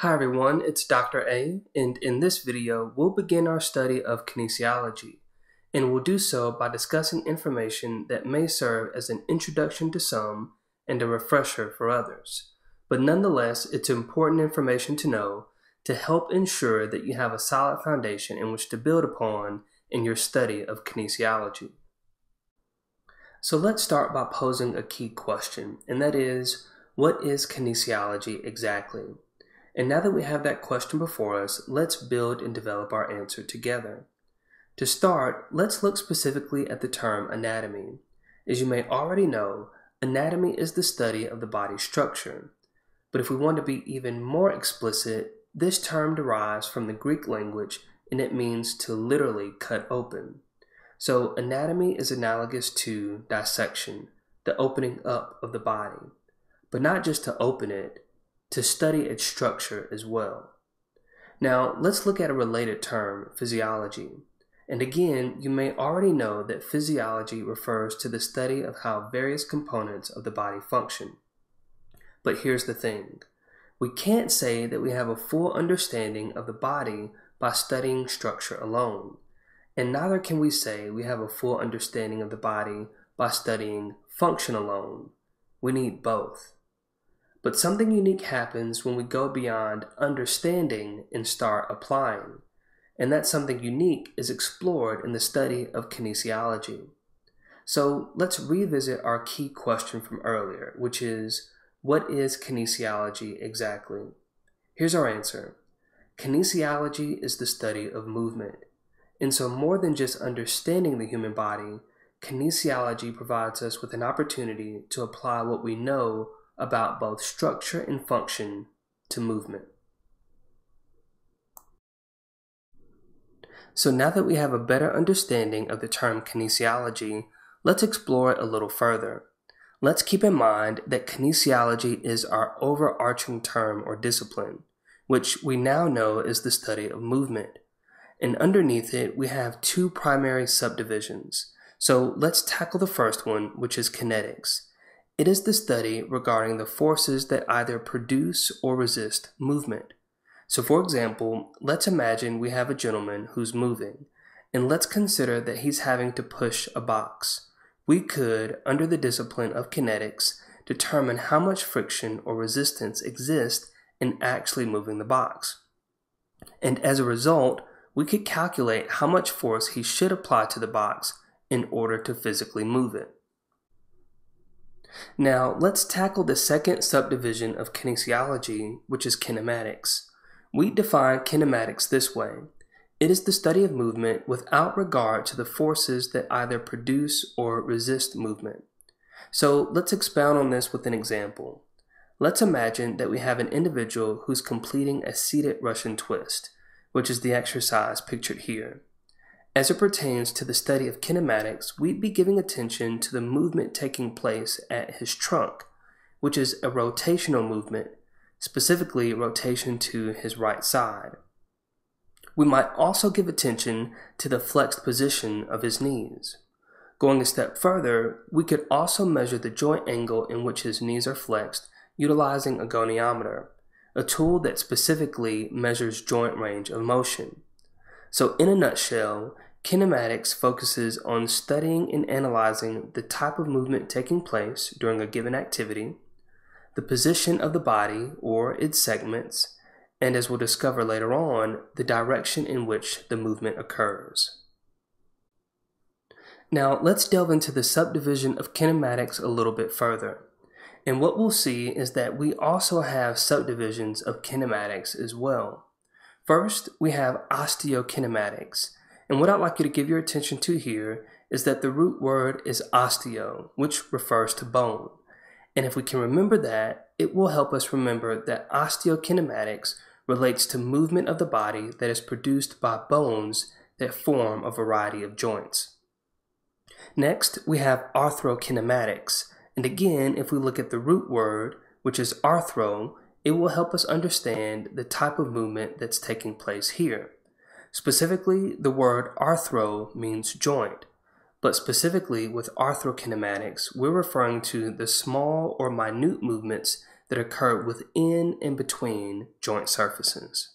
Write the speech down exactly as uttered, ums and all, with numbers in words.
Hi everyone, it's Doctor A, and in this video, we'll begin our study of kinesiology, and we'll do so by discussing information that may serve as an introduction to some and a refresher for others. But nonetheless, it's important information to know to help ensure that you have a solid foundation in which to build upon in your study of kinesiology. So let's start by posing a key question, and that is, what is kinesiology exactly? And now that we have that question before us, let's build and develop our answer together. To start, let's look specifically at the term anatomy. As you may already know, anatomy is the study of the body structure. But if we want to be even more explicit, this term derives from the Greek language and it means to literally cut open. So anatomy is analogous to dissection, the opening up of the body. But not just to open it, to study its structure as well. Now, let's look at a related term, physiology. And again, you may already know that physiology refers to the study of how various components of the body function. But here's the thing. We can't say that we have a full understanding of the body by studying structure alone. And neither can we say we have a full understanding of the body by studying function alone. We need both. But something unique happens when we go beyond understanding and start applying. And that something unique is explored in the study of kinesiology. So let's revisit our key question from earlier, which is, what is kinesiology exactly? Here's our answer. Kinesiology is the study of movement. And so more than just understanding the human body, kinesiology provides us with an opportunity to apply what we know about both structure and function to movement. So now that we have a better understanding of the term kinesiology, let's explore it a little further. Let's keep in mind that kinesiology is our overarching term or discipline, which we now know is the study of movement. And underneath it, we have two primary subdivisions. So let's tackle the first one, which is kinetics. It is the study regarding the forces that either produce or resist movement. So for example, let's imagine we have a gentleman who's moving, and let's consider that he's having to push a box. We could, under the discipline of kinetics, determine how much friction or resistance exists in actually moving the box. And as a result, we could calculate how much force he should apply to the box in order to physically move it. Now, let's tackle the second subdivision of kinesiology, which is kinematics. We define kinematics this way. It is the study of movement without regard to the forces that either produce or resist movement. So, let's expound on this with an example. Let's imagine that we have an individual who's completing a seated Russian twist, which is the exercise pictured here. As it pertains to the study of kinematics, we'd be giving attention to the movement taking place at his trunk, which is a rotational movement, specifically rotation to his right side. We might also give attention to the flexed position of his knees. Going a step further, we could also measure the joint angle in which his knees are flexed utilizing a goniometer, a tool that specifically measures joint range of motion. So in a nutshell, kinematics focuses on studying and analyzing the type of movement taking place during a given activity, the position of the body or its segments, and as we'll discover later on, the direction in which the movement occurs. Now let's delve into the subdivision of kinematics a little bit further. And what we'll see is that we also have subdivisions of kinematics as well. First, we have osteokinematics, and what I'd like you to give your attention to here is that the root word is osteo, which refers to bone. And if we can remember that, it will help us remember that osteokinematics relates to movement of the body that is produced by bones that form a variety of joints. Next, we have arthrokinematics, and again, if we look at the root word, which is arthro, it will help us understand the type of movement that's taking place here. Specifically, the word arthro means joint, but specifically with arthrokinematics, we're referring to the small or minute movements that occur within and between joint surfaces.